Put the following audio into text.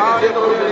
No,